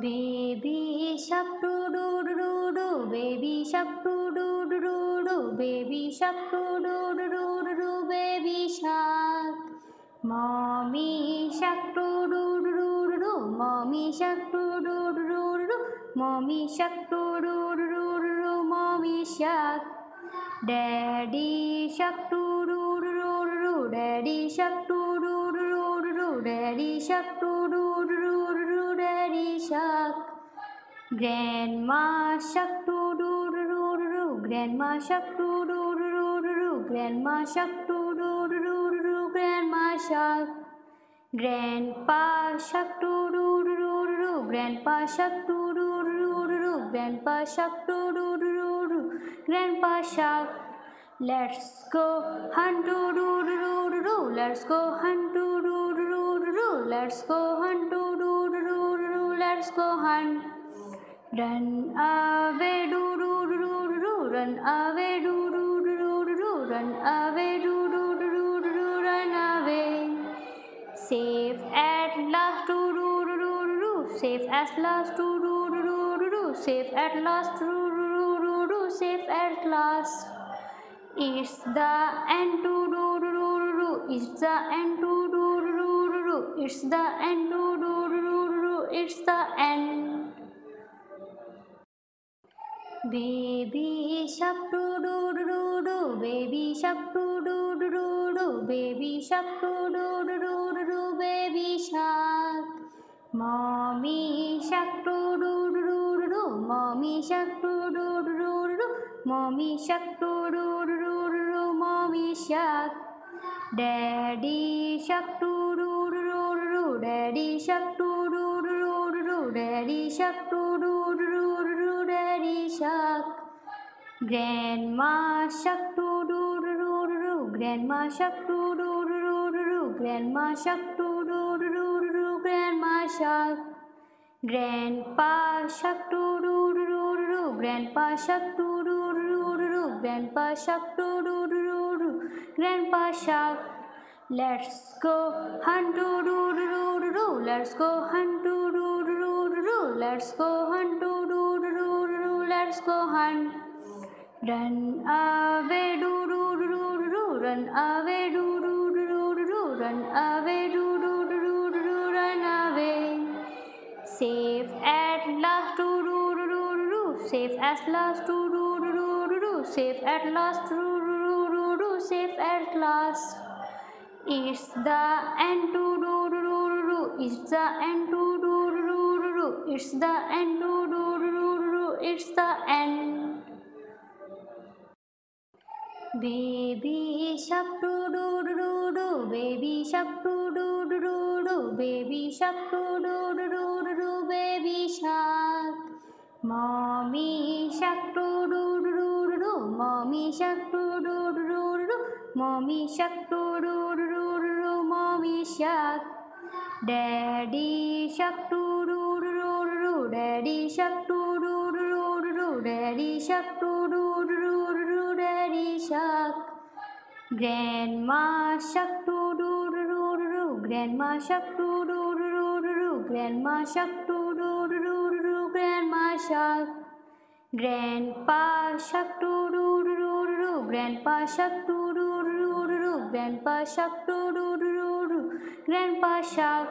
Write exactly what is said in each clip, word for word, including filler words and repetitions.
Baby shark do do do do, baby shark do do do do, baby shark do do do do, baby shark. Mommy shark do do do do, mommy shark do do do do, mommy shark do do do do, mommy shark. Daddy shark do do do do, daddy shark do do do do, daddy shark do do do do, daddy shark. Grandma shark do do do do, grandma shark do do do do, grandma shark do do do do, grandma shark. Grandpa shark do do do do, grandpa shark do do do do, grandpa shark do do do do, grandpa shark. Let's go hunt do do do do, let's go hunt do do do do, let's go hunt do do do do, let's go hunt. Run away do do do do, run away do do do do, run away do do do do, run away. Safe at last do do do do, safe at last do do do do, safe at last do do do do, safe at last. It's the end do do do do, it's the end do do do do, it's the end do do do do, it's the end. Baby shark do do do do, baby shark do do do do, baby shark do do do do, baby shark. Mommy shark do do do do, mommy shark do do do do, mommy shark do do do do, mommy shark. Daddy shark do do do do, daddy shark do do do do, daddy shark do do do do, daddy shark. Grandma shark do do do do, grandma shark do do do do, grandma shark do do do do, grandma shark. Grandpa shark do do do do, grandpa shark do do do do, grandpa shark do do do do, grandpa shark. Let's go hunt do do do do, let's go hunt do do do do, let's go hunt do do do do, let's go hunt. Run away do do do do, run away do do do do, run away do do do do, run away. Safe at last do do do do, safe at last do do do do, safe at last do do do do, safe at last. It's the end do do do do, it's the end do do do do, it's the end do do do do, it's the end. Baby shark do do do do, baby shark do do do do, baby shark do do do do, baby shark. Mommy shark do do do do, mommy shark do do do do, mommy shark do do do do, mommy shark. Daddy shark do do do do, daddy shark do do do do, daddy shark do do do do, daddy shark. Grandma shark do do do do, grandma shark do do do do, grandma shark do do do do, grandma shark. Grandpa shark do do do do, grandpa shark do do do do, grandpa shark do do do do, grandpa shark.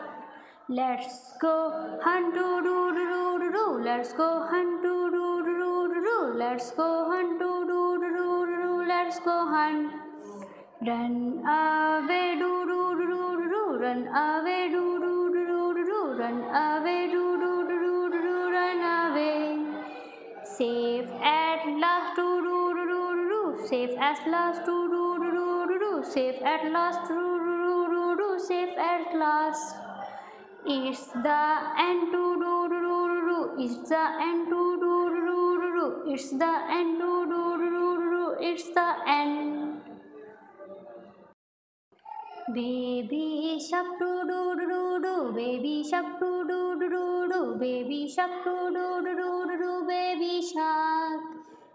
Let's go hunt do do do do, let's go hunt do do do do, let's go hunt do do do do, let's go hunt. Run away do do do do, run away do do do do, run away do do do do, run away. Safe at last do do do do, safe at last do do do do, safe at last do do do do, safe at last. It's the end do do do do, it's the end do do do do, it's the end do do do do, it's the end. Baby shark do do do do, baby shark do do do do, baby shark do do do do, baby shark.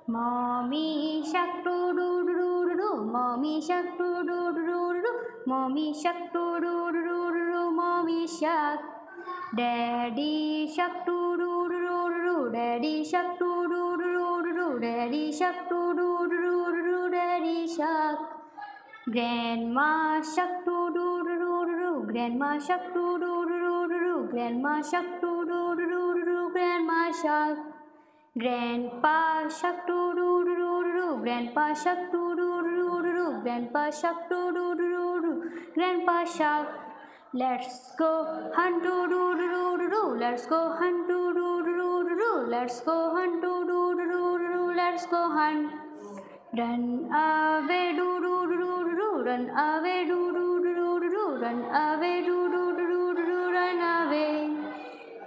Mommy shark do do do do, mommy shark do do do do, mommy shark do do do do, mommy shark. Daddy shark doo doo doo doo doo, Daddy shark doo doo doo doo doo, Daddy shark doo doo doo doo doo, Daddy shark. Grandma shark doo doo doo doo, Grandma shark doo doo doo doo, Grandma shark doo doo doo doo, Grandma shark. Grandpa shark doo doo doo doo, Grandpa shark doo doo doo doo, Grandpa shark doo doo doo doo, Grandpa shark. Let's go hunt doo doo doo doo doo, let's go hunt doo doo doo doo, let's go hunt doo doo doo doo, let's go hunt. Run away doo doo doo doo, run away doo doo doo doo, run away doo doo doo doo, run away.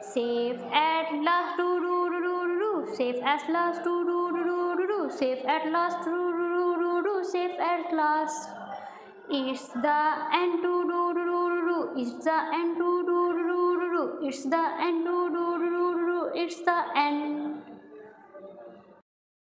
Safe at last doo doo doo doo, safe at last doo doo doo doo, safe at last doo doo doo doo, safe at last. It's the end doo doo doo doo. It's the end, do do do do do. It's the end, do do do do do. It's the end.